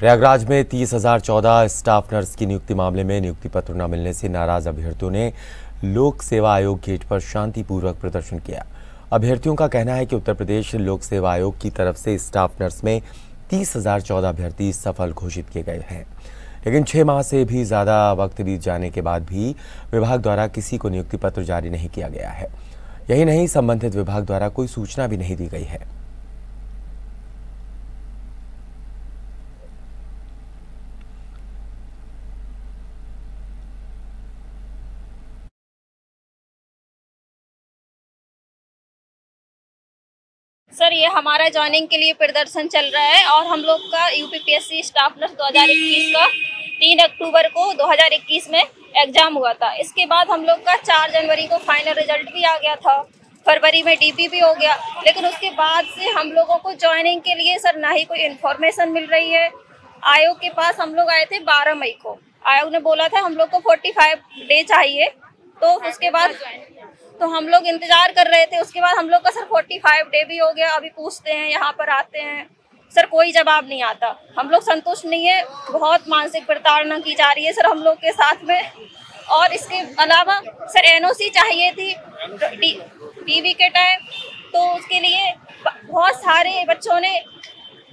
प्रयागराज में 30,014 staff nurse की नियुक्ति मामले में नियुक्ति पत्र न मिलने से नाराज अभ्यर्थियों ने लोकसेवा आयोग गेट पर शांतिपूर्वक प्रदर्शन किया। अभ्यर्थियों का कहना है कि उत्तर प्रदेश लोकसेवा आयोग की तरफ से स्टाफ नर्स में 30,014 अभ्यर्थी सफल घोषित किए गए हैं, लेकिन 6 माह से भी ज़्यादा वक्त बीत जाने के बाद भी विभाग द्वारा किसी को नियुक्ति पत्र जारी नहीं किया गया है। यही नहीं, संबंधित विभाग द्वारा कोई सूचना भी नहीं दी गई है। सर, ये हमारा ज्वाइनिंग के लिए प्रदर्शन चल रहा है और हम लोग का यूपीपीएससी स्टाफ नर्स 2021 का 3 अक्टूबर को 2021 में एग्जाम हुआ था। इसके बाद हम लोग का 4 जनवरी को फाइनल रिजल्ट भी आ गया था, फरवरी में डीपी भी हो गया, लेकिन उसके बाद से हम लोगों को ज्वाइनिंग के लिए सर ना ही कोई इन्फॉर्मेशन मिल रही है। आयोग के पास हम लोग आए थे 12 मई को, आयोग ने बोला था हम लोग को 45 डे चाहिए, तो उसके बाद तो हम लोग इंतजार कर रहे थे। उसके बाद हम लोग का सर 45 डे भी हो गया, अभी पूछते हैं, यहाँ पर आते हैं सर, कोई जवाब नहीं आता। हम लोग संतुष्ट नहीं है, बहुत मानसिक प्रताड़ना की जा रही है सर हम लोग के साथ में। और इसके अलावा सर एनओसी चाहिए थी टीवी के टाइम, तो उसके लिए बहुत सारे बच्चों ने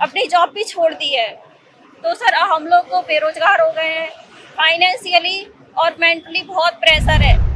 अपनी जॉब भी छोड़ दी है, तो सर हम लोग को बेरोजगार हो गए हैं। फाइनेंशियली और मेंटली बहुत प्रेशर है।